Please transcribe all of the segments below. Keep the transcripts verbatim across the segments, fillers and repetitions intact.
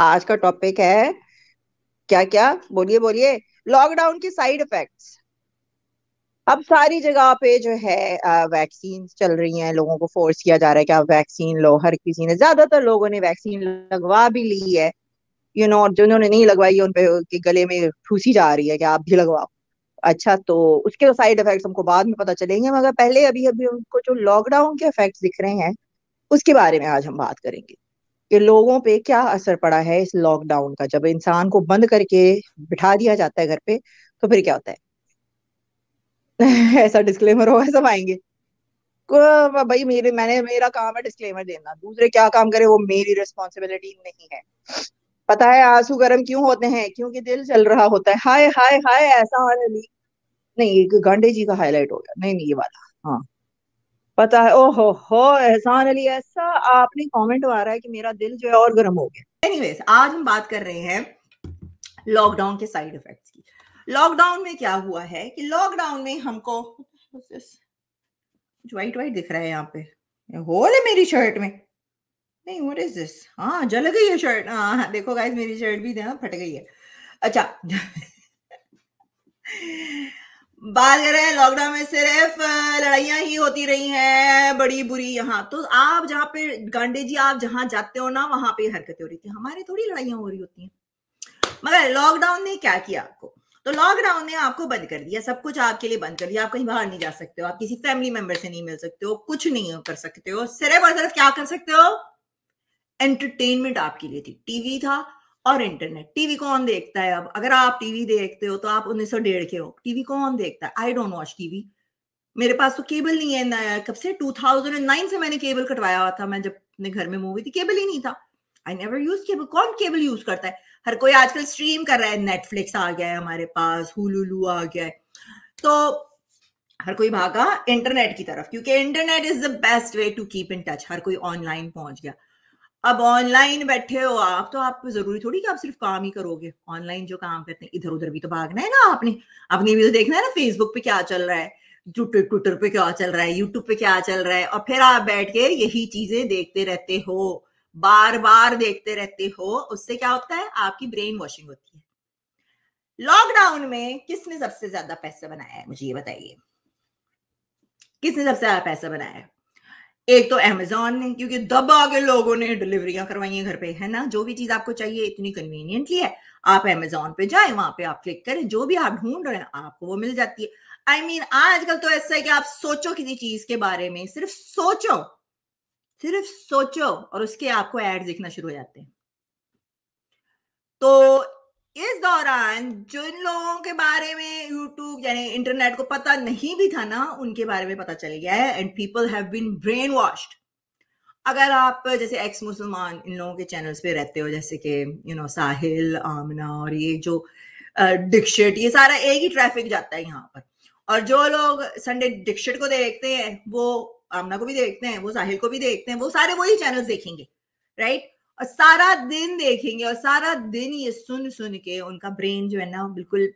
आज का टॉपिक है क्या क्या, बोलिए बोलिए, लॉकडाउन के साइड इफेक्ट्स। अब सारी जगह पे जो है वैक्सीन चल रही हैं, लोगों को फोर्स किया जा रहा है कि आप वैक्सीन लो। हर किसी ने, ज्यादातर लोगों ने वैक्सीन लगवा भी ली है, यू नो। जिन्होंने नहीं लगवाई है उनपे गले में ठूसी जा रही है कि आप भी लगवाओ। अच्छा, तो उसके साइड इफेक्ट्स हमको बाद में पता चलेंगे, मगर पहले अभी अभी हमको जो लॉकडाउन के इफेक्ट्स दिख रहे हैं उसके बारे में आज हम बात करेंगे कि लोगों पे क्या असर पड़ा है इस लॉकडाउन का। जब इंसान को बंद करके बिठा दिया जाता है घर पे तो फिर क्या होता है ऐसा डिस्क्लेमर होगा, सब आएंगे भाई, मेरे मैंने मेरा काम है डिस्क्लेमर देना, दूसरे क्या काम करे वो मेरी रिस्पॉन्सिबिलिटी नहीं है। पता है आंसू गर्म क्यों होते हैं? क्योंकि दिल चल रहा होता है, हाय हाय हाय, ऐसा हाल अली नहीं, गांधी जी का हाईलाइट हो गया, नहीं नहीं ये वाला, हाँ पता है, ओहो हो एहसान अली, ऐसा आपने कमेंट मारा है कि मेरा दिल जो है और गर्म हो गया। एनीवेज, आज हम बात कर रहे हैं लॉकडाउन के साइड इफेक्ट्स की। लॉकडाउन में क्या हुआ है कि लॉकडाउन में हमको व्हाइट व्हाइट दिख रहा है यहाँ पे, होल है मेरी शर्ट में, नहीं व्हाट इज दिस, हाँ जल गई है शर्ट, हाँ देखो गाइस मेरी शर्ट भी फट गई है। अच्छा बात कर रहे हैं लॉकडाउन में सिर्फ लड़ाइयां ही होती रही हैं, बड़ी बुरी। यहाँ तो आप जहाँ पे गांधी जी, आप जहाँ जाते हो ना वहां पे हरकतें हो रही थी, हमारे थोड़ी लड़ाइयां हो रही होती हैं। मगर लॉकडाउन ने क्या किया आपको? तो लॉकडाउन ने आपको बंद कर दिया, सब कुछ आपके लिए बंद कर दिया। आप कहीं बाहर नहीं जा सकते हो, आप किसी फैमिली मेंबर से नहीं मिल सकते हो, कुछ नहीं कर सकते हो। सिर्फ और सिर्फ क्या कर सकते हो? एंटरटेनमेंट आपके लिए थी, टीवी था और इंटरनेट। टीवी कौन देखता है अब? अगर आप टीवी देखते हो तो आप उन्नीस सौ डेढ़ के हो। टीवी कौन देखता है? आई डोंट वॉच टीवी, मेरे पास तो केबल नहीं है। कब से? टू थाउजेंड नाइन से मैंने केबल कटवाया हुआ था। मैं जब अपने घर में मूवी थी केबल ही नहीं था। I never use cable. कौन केबल यूज करता है? हर कोई आजकल स्ट्रीम कर रहा है, नेटफ्लिक्स आ गया है हमारे पास, हुलुलु आ गया है, तो हर कोई भागा इंटरनेट की तरफ क्योंकि internet is the best way to keep in touch. हर कोई ऑनलाइन पहुंच गया। अब ऑनलाइन बैठे हो आप तो आप जरूरी थोड़ी कि आप सिर्फ काम ही करोगे। ऑनलाइन जो काम करते हैं इधर उधर भी तो भागना है ना, आपने अपनी भी तो देखना है ना, फेसबुक पे क्या चल रहा है, ट्विटर पे क्या चल रहा है, यूट्यूब पे क्या चल रहा है, और फिर आप बैठ के यही चीजें देखते रहते हो, बार बार देखते रहते हो। उससे क्या होता है? आपकी ब्रेन वॉशिंग होती है। लॉकडाउन में किसने सबसे ज्यादा पैसा बनाया है? मुझे ये बताइए, किसने सबसे ज्यादा पैसा बनाया है? एक तो अमेजोन ने, क्योंकि दबा के लोगों ने डिलीवरियां करवाई हैं घर पे, है ना। जो भी चीज आपको चाहिए इतनी कन्वीनियंटली है, आप अमेजोन पे जाए, वहां पे आप क्लिक करें, जो भी आप ढूंढ रहे हैं आपको वो मिल जाती है। आई I मीन mean, आजकल तो ऐसा है कि आप सोचो किसी चीज के बारे में, सिर्फ सोचो, सिर्फ सोचो और उसके आपको एड दिखना शुरू हो जाते हैं। तो इस दौरान जिन लोगों के बारे में यूट्यूब यानी इंटरनेट को पता नहीं भी था ना, उनके बारे में पता चल गया है। And people have been brainwashed. अगर आप जैसे एक्स मुसलमान इन लोगों के चैनल्स पे रहते हो, जैसे कि यू नो साहिल, आमना और ये जो डिक्शट, ये सारा एक ही ट्रैफिक जाता है यहाँ पर। और जो लोग संडे डिक्शट को देखते हैं वो आमना को भी देखते हैं, वो साहिल को भी देखते हैं, वो सारे वही चैनल्स देखेंगे, राइट। और सारा दिन देखेंगे और सारा दिन ये सुन सुन के उनका ब्रेन जो है ना बिल्कुल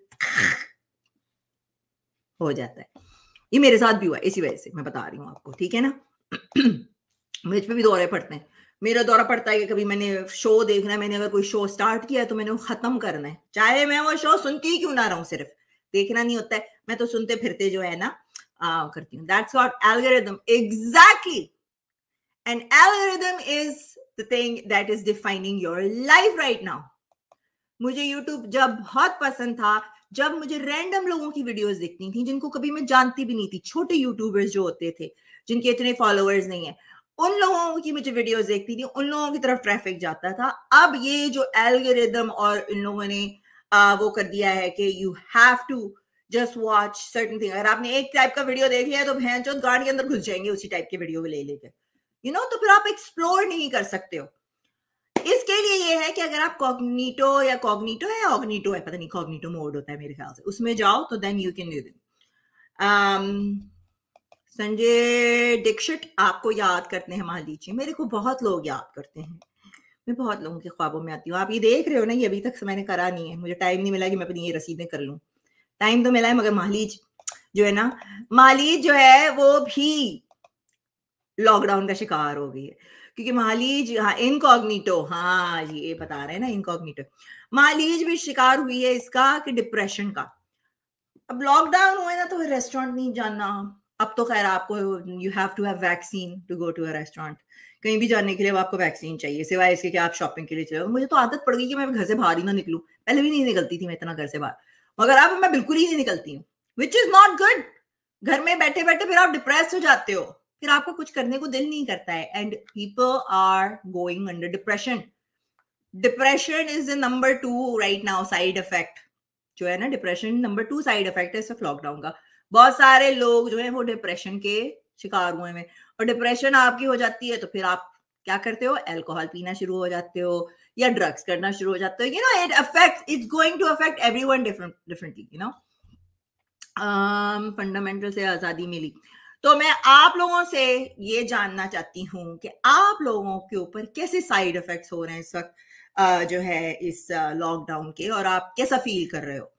हो जाता है। ये मेरे साथ भी हुआ, इसी वजह से मैं बता रही हूँ आपको, ठीक है ना। मुझ पे भी दौरे पड़ते हैं। मेरा दौरा पड़ता है कि कभी मैंने शो देखना है, मैंने अगर कोई शो स्टार्ट किया है तो मैंने वो खत्म करना है, चाहे मैं वो शो सुनती ही क्यों ना रहूं। सिर्फ देखना नहीं होता है, मैं तो सुनते फिरते जो है ना आ, करती हूँ। That's what algorithm, exactly. And algorithm is The thing that is defining your life right now. मुझे YouTube जब बहुत पसंद था, जब मुझे रैंडम लोगों की वीडियोस दिखती थी जिनको कभी मैं जानती भी नहीं थी, छोटे यूट्यूबर्स जो होते थे जिनके इतने फॉलोअर्स नहीं है, उन लोगों की मुझे वीडियोस देखती थी, उन लोगों की तरफ ट्रैफिक जाता था। अब ये जो एल्गोरिदम और इन लोगों ने आ, वो कर दिया है कि you have to just watch certain thing. अगर आपने एक टाइप का वीडियो देख लिया तो भैन चौथ गाड़ी के अंदर घुस जाएंगे उसी टाइप के वीडियो को ले लेकर, यू you नो know, तो फिर आप एक्सप्लोर नहीं कर सकते हो। इसके लिए ये है कि अगर आप कॉग्निटो या कॉग्निटो है ऑग्निटो है पता नहीं, कॉग्निटो मोड होता है मेरे ख्याल से, उसमें जाओ तो then you can do it. Sanjay Dikshit आपको याद करते हैं, मान लीजिए मेरे को बहुत लोग याद करते हैं, मैं बहुत लोगों के ख्वाबों में आती हूँ। आप ये देख रहे हो ना, ये अभी तक मैंने करा नहीं है, मुझे टाइम नहीं मिला कि मैं अपनी ये रसीदें कर लूँ। टाइम तो मिला है मगर मालिज जो है ना, मालिज जो है वो भी लॉकडाउन का शिकार हो गई है क्योंकि महालीज, हाँ इनकॉग्निटो, हाँ ये बता रहे हैं ना इनकॉग्निटो, महालीज भी शिकार हुई है इसका कि डिप्रेशन का। अब लॉकडाउन हुआ ना तो रेस्टोरेंट नहीं जाना, अब तो खैर आपको you have to have vaccine to go to a restaurant, कहीं भी जाने के लिए आपको वैक्सीन चाहिए, सिवाय इसके कि आप शॉपिंग के लिए चले। मुझे तो आदत पड़ गई कि मैं घर से बाहर ही ना निकलूं, पहले भी नहीं निकलती थी मैं इतना घर से बाहर, मगर अब मैं बिल्कुल ही नहीं निकलती हूँ, विच इज नॉट गुड। घर में बैठे बैठे फिर आप डिप्रेस हो जाते हो, फिर आपको कुछ करने को दिल नहीं करता है, and people are going under depression. Depression is the number two right now side effect, जो है ना depression number two side effect है सिर्फ लॉकडाउन का। बहुत सारे लोग जो है वो डिप्रेशन के शिकार हुए हैं, और डिप्रेशन आपकी हो जाती है तो फिर आप क्या करते हो, अल्कोहल पीना शुरू हो जाते हो या ड्रग्स करना शुरू हो जाते हो। You know it affects, it's going to affect everyone different differently, you know. Fundamental से आजादी मिली तो मैं आप लोगों से ये जानना चाहती हूँ कि आप लोगों के ऊपर कैसे साइड इफेक्ट्स हो रहे हैं इस वक्त uh, जो है इस लॉकडाउन uh, के, और आप कैसा फील कर रहे हो।